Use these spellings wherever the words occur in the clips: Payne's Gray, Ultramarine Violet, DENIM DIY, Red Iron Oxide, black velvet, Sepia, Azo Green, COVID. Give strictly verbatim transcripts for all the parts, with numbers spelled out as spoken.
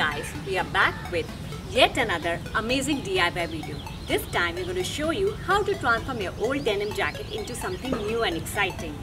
guys, we are back with yet another amazing D I Y video. This time we're going to show you how to transform your old denim jacket into something new and exciting.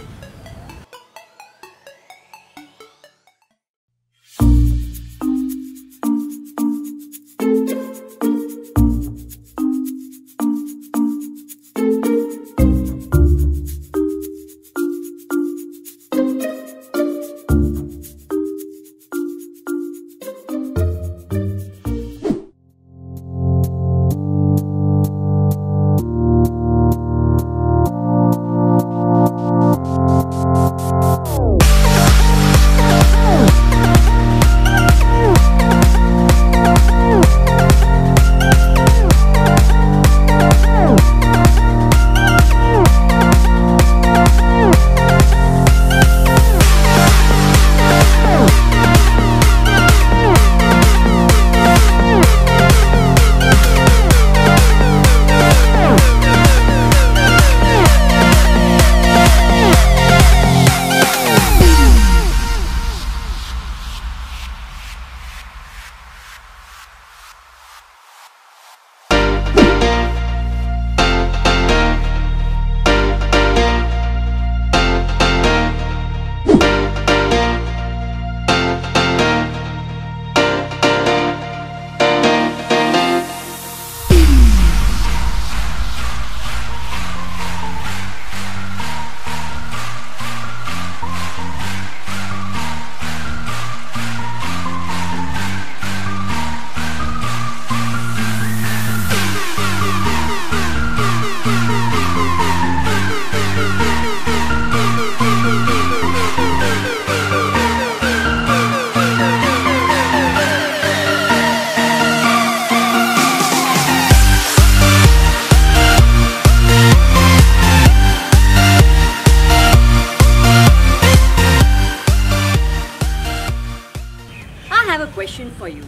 Question for you.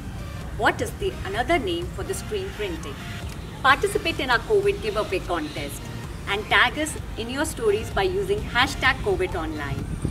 What is the another name for the screen printing? Participate in our COVID giveaway contest and tag us in your stories by using hashtag COVID online.